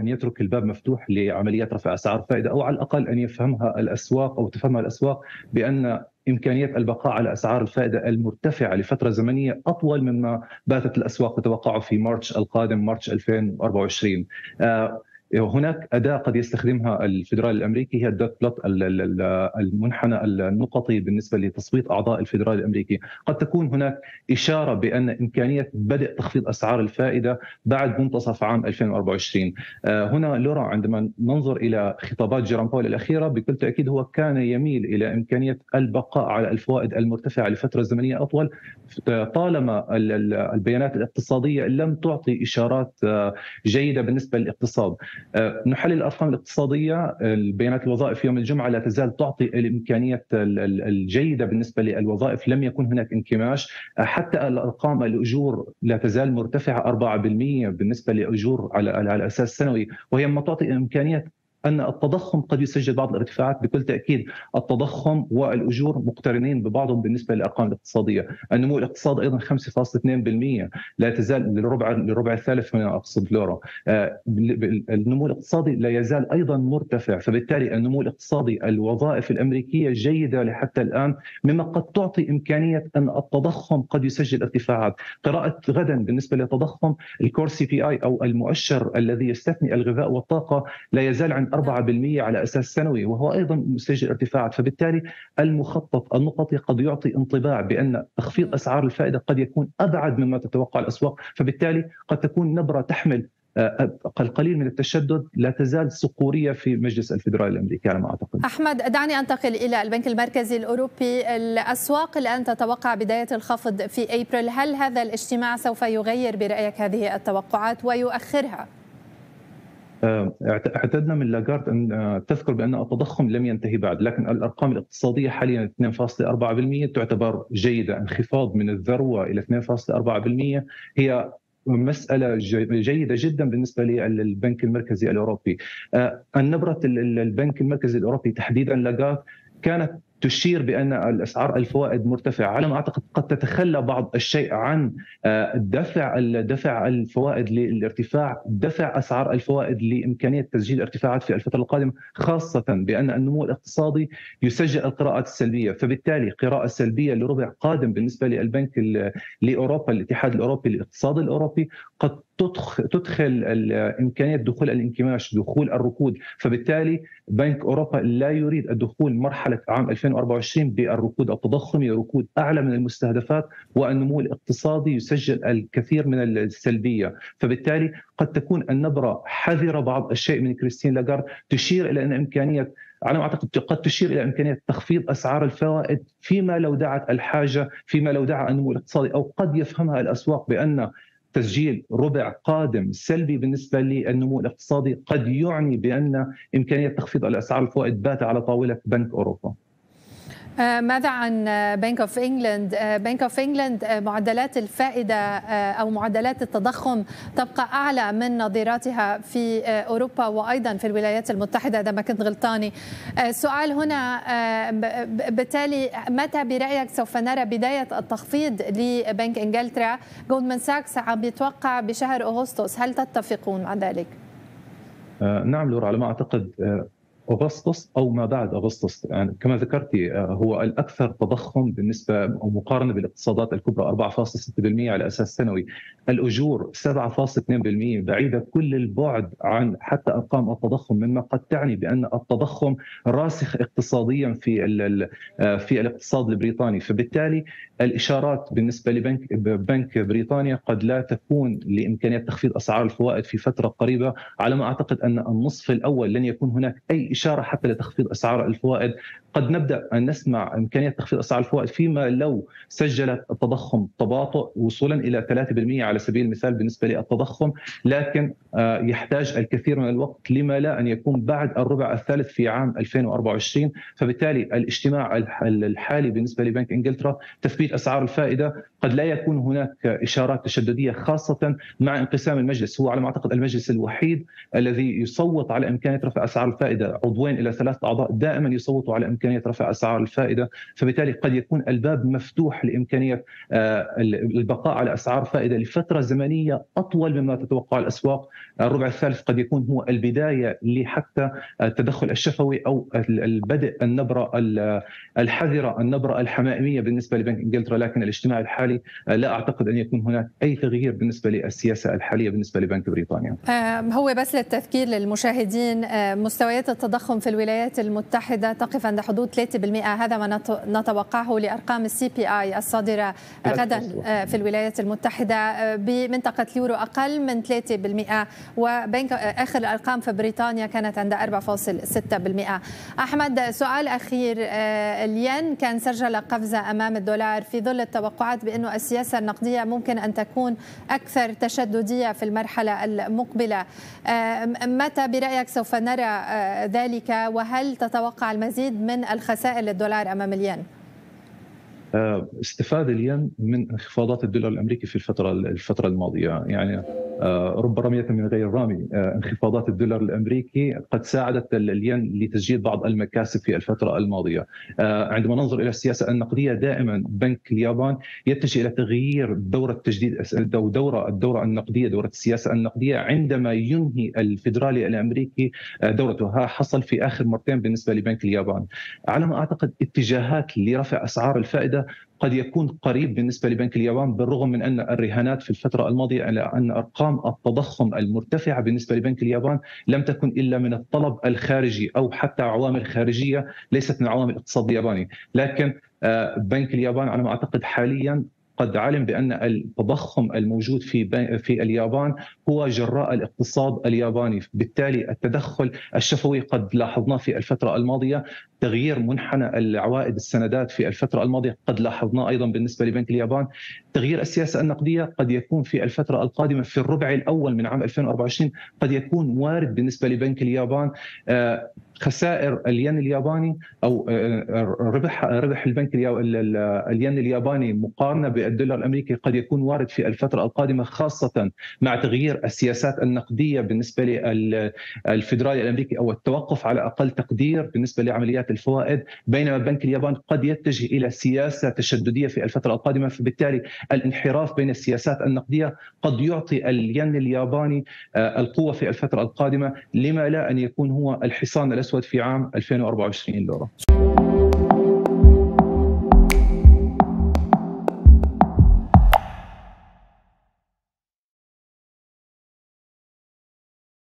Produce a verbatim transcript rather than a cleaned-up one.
أن يترك الباب مفتوح لعمليات رفع أسعار فائدة، أو على الأقل أن يفهمها الأسواق أو تفهمها الأسواق بأن إمكانية البقاء على أسعار الفائدة المرتفعة لفترة زمنية أطول مما باتت الأسواق تتوقعه في مارس القادم، مارس ألفين وأربعة وعشرين. هناك أداة قد يستخدمها الفيدرالي الأمريكي هي الدوت بلوت، المنحنى النقطي بالنسبة لتصويت أعضاء الفيدرالي الأمريكي. قد تكون هناك إشارة بأن إمكانية بدء تخفيض أسعار الفائدة بعد منتصف عام ألفين وأربعة وعشرين. هنا لورا عندما ننظر إلى خطابات جيروم باول الأخيرة بكل تأكيد هو كان يميل إلى إمكانية البقاء على الفوائد المرتفعة لفترة زمنية أطول، طالما البيانات الاقتصادية لم تعطي إشارات جيدة بالنسبة للاقتصاد. نحلل الأرقام الاقتصادية، البيانات الوظائف يوم الجمعة لا تزال تعطي الإمكانية الجيدة بالنسبة للوظائف، لم يكن هناك انكماش. حتى الأرقام الأجور لا تزال مرتفعة أربعة بالمئة بالنسبة لأجور على على أساس سنوي، وهي ما تعطي إمكانية أن التضخم قد يسجل بعض الارتفاعات. بكل تأكيد التضخم والأجور مقترنين ببعضهم بالنسبة للأرقام الاقتصادية. النمو الاقتصادي أيضا خمسة فاصلة اثنين بالمئة لا تزال للربع للربع الثالث من أقصد لورا. النمو الاقتصادي لا يزال أيضا مرتفع، فبالتالي النمو الاقتصادي الوظائف الأمريكية جيدة لحتى الآن، مما قد تعطي إمكانية أن التضخم قد يسجل ارتفاعات. قراءة غدا بالنسبة للتضخم، الكور سي بي أي أو المؤشر الذي يستثني الغذاء والطاقة لا يزال عند أربعة بالمئة على أساس سنوي، وهو أيضا مسجل ارتفاعات. فبالتالي المخطط النقطي قد يعطي انطباع بأن تخفيض أسعار الفائدة قد يكون أبعد مما تتوقع الأسواق، فبالتالي قد تكون نبرة تحمل القليل من التشدد لا تزال صقورية في مجلس الفيدرالي الأمريكي على ما أعتقد. أحمد، دعني أنتقل إلى البنك المركزي الأوروبي. الأسواق الآن تتوقع بداية الخفض في أبريل، هل هذا الاجتماع سوف يغير برأيك هذه التوقعات ويؤخرها؟ اعتدنا من لاغارد أن تذكر بأن التضخم لم ينتهي بعد، لكن الأرقام الاقتصادية حاليا اثنين فاصلة أربعة بالمئة تعتبر جيدة. انخفاض من الذروة إلى اثنين فاصلة أربعة بالمئة هي مسألة جيدة جدا بالنسبة للبنك المركزي الأوروبي. النبرة البنك المركزي الأوروبي تحديدا لاغارد كانت تشير بأن الأسعار الفوائد مرتفعة، على ما أعتقد قد تتخلى بعض الشيء عن دفع دفع الفوائد للارتفاع، دفع أسعار الفوائد لإمكانية تسجيل ارتفاعات في الفترة القادمة، خاصة بأن النمو الاقتصادي يسجل القراءات السلبية. فبالتالي قراءة سلبية لربع قادم بالنسبة للبنك لأوروبا، الاتحاد الأوروبي، الاقتصاد الأوروبي، قد تدخل إمكانية دخول الانكماش، دخول الركود. فبالتالي بنك أوروبا لا يريد الدخول مرحلة عام ألفين وأربعة وعشرين بالركود التضخمي، ركود أعلى من المستهدفات، والنمو الاقتصادي يسجل الكثير من السلبية. فبالتالي قد تكون النبرة حذرة بعض الشيء من كريستين لاغارد، تشير إلى أن إمكانية على ما أعتقد قد تشير إلى إمكانية تخفيض أسعار الفوائد فيما لو دعت الحاجة، فيما لو دعا النمو الاقتصادي، أو قد يفهمها الأسواق بأن تسجيل ربع قادم سلبي بالنسبة للنمو الاقتصادي قد يعني بأن إمكانية تخفيض الأسعار الفوائد بات على طاولة بنك أوروبا. ماذا عن بنك اوف انجلند؟ بنك اوف انجلند معدلات الفائده او معدلات التضخم تبقى اعلى من نظيراتها في اوروبا وايضا في الولايات المتحده اذا ما كنت غلطاني. السؤال هنا بالتالي متى برايك سوف نرى بدايه التخفيض لبنك انجلترا؟ جولدمان ساكس عم يتوقع بشهر اغسطس، هل تتفقون مع ذلك؟ نعم لورا، على ما اعتقد أغسطس أو ما بعد أغسطس، يعني كما ذكرتي هو الأكثر تضخم بالنسبة مقارنة بالاقتصادات الكبرى، أربعة فاصلة ستة بالمئة على أساس سنوي. الأجور سبعة فاصلة اثنين بالمئة، بعيدة كل البعد عن حتى أرقام التضخم، مما قد تعني بأن التضخم راسخ اقتصاديا في في الاقتصاد البريطاني. فبالتالي الإشارات بالنسبة لبنك بنك بريطانيا قد لا تكون لإمكانية تخفيض أسعار الفوائد في فترة قريبة. على ما أعتقد أن النصف الأول لن يكون هناك أي إشارة حتى لتخفيض أسعار الفوائد. قد نبدأ أن نسمع إمكانية تخفيض أسعار الفوائد فيما لو سجلت التضخم تباطؤ وصولا إلى ثلاثة بالمئة على سبيل المثال بالنسبة للتضخم، لكن يحتاج الكثير من الوقت، لما لا أن يكون بعد الربع الثالث في عام ألفين وأربعة وعشرين. فبالتالي الاجتماع الحالي بالنسبة لبنك إنجلترا تثبيت أسعار الفائدة، قد لا يكون هناك إشارات تشددية، خاصة مع انقسام المجلس. هو على ما أعتقد المجلس الوحيد الذي يصوت على إمكانية رفع أسعار الفائدة، عضوين إلى ثلاثة أعضاء دائما يصوتوا على إمكانية رفع أسعار الفائدة، فبالتالي قد يكون الباب مفتوح لإمكانية البقاء على أسعار فائدة لفترة زمنية أطول مما تتوقع الأسواق. الربع الثالث قد يكون هو البداية لحتى التدخل الشفوي أو البدء النبرة الحذرة، النبرة الحمائمية بالنسبة لبنك إنجلترا. لكن الاجتماع الحالي لا أعتقد أن يكون هناك أي تغيير بالنسبة للسياسة الحالية بالنسبة لبنك بريطانيا. هو بس للتذكير للمشاهدين، مستويات التضخم في الولايات المتحدة تقف عند حدود ثلاثة بالمئة، هذا ما نتوقعه لأرقام السي بي آي الصادرة غدا في الولايات المتحدة، بمنطقة اليورو أقل من ثلاثة بالمئة، وبنك آخر الأرقام في بريطانيا كانت عند أربعة فاصل ستة بالمئة. أحمد، سؤال أخير، الين كان سجل قفزة أمام الدولار في ظل التوقعات بأنه السياسة النقدية ممكن أن تكون أكثر تشددية في المرحلة المقبلة، متى برأيك سوف نرى ذلك، وهل تتوقع المزيد من الخسائر للدولار أمام الين؟ استفاد الين من انخفاضات الدولار الأمريكي في الفترة الفترة الماضية، يعني رب رمية من غير رامي، انخفاضات الدولار الأمريكي قد ساعدت الين لتسجيل بعض المكاسب في الفترة الماضية. عندما ننظر إلى السياسة النقدية دائما بنك اليابان يتجه إلى تغيير دورة تجديد دورة الدورة النقدية، دورة السياسة النقدية، عندما ينهي الفيدرالي الأمريكي دورته. حصل في آخر مرتين بالنسبة لبنك اليابان. على ما أعتقد اتجاهات لرفع أسعار الفائدة قد يكون قريب بالنسبة لبنك اليابان، بالرغم من أن الرهانات في الفترة الماضية على أن أرقام التضخم المرتفعة بالنسبة لبنك اليابان لم تكن إلا من الطلب الخارجي أو حتى عوامل خارجية ليست من عوامل الاقتصاد الياباني. لكن بنك اليابان على ما أعتقد حالياً قد علم بأن التضخم الموجود في في اليابان هو جراء الاقتصاد الياباني، بالتالي التدخل الشفوي قد لاحظناه في الفترة الماضية، تغيير منحنى العوائد السندات في الفترة الماضية قد لاحظناه أيضا بالنسبة لبنك اليابان، تغيير السياسة النقدية قد يكون في الفترة القادمة في الربع الأول من عام ألفين وأربعة وعشرين قد يكون وارد بالنسبة لبنك اليابان. خسائر الين الياباني أو ربح ربح البنك الين الياباني مقارنة بالدولار الأمريكي قد يكون وارد في الفترة القادمة، خاصة مع تغيير السياسات النقدية بالنسبة للفيدرالي الأمريكي أو التوقف على أقل تقدير بالنسبة لعمليات الفوائد، بينما بنك اليابان قد يتجه إلى سياسة تشددية في الفترة القادمة. فبالتالي الانحراف بين السياسات النقدية قد يعطي الين الياباني القوة في الفترة القادمة، لما لا أن يكون هو الحصان الأسود في عام ألفين وأربعة وعشرين. لورا.